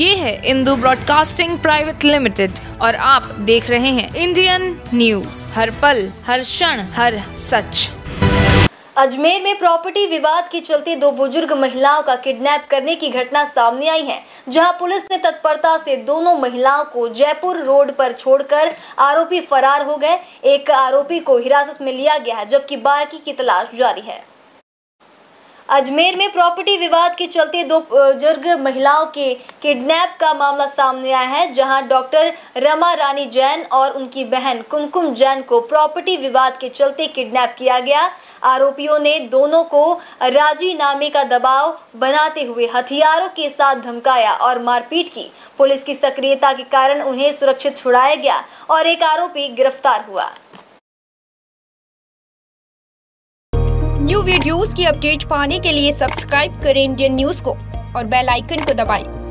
ये है Indu broadcasting private limited और आप देख रहे हैं इंडियन न्यूज, हर पल, हर क्षण, हर सच। अजमेर में प्रॉपर्टी विवाद के चलते दो बुजुर्ग महिलाओं का किडनैप करने की घटना सामने आई है, जहां पुलिस ने तत्परता से दोनों महिलाओं को जयपुर रोड पर छोड़कर आरोपी फरार हो गए। एक आरोपी को हिरासत में लिया गया है, जबकि बाकी की तलाश जारी है। अजमेर में प्रॉपर्टी विवाद के चलते दो बुजुर्ग महिलाओं के किडनैप का मामला सामने आया है, जहां डॉक्टर रमा रानी जैन और उनकी बहन कुमकुम जैन को प्रॉपर्टी विवाद के चलते किडनैप किया गया। आरोपियों ने दोनों को राजीनामे का दबाव बनाते हुए हथियारों के साथ धमकाया और मारपीट की। पुलिस की सक्रियता के कारण उन्हें सुरक्षित छुड़ाया गया और एक आरोपी गिरफ्तार हुआ। न्यू वीडियोस की अपडेट पाने के लिए सब्सक्राइब करें इंडियन न्यूज को और बेल आइकन को दबाएं।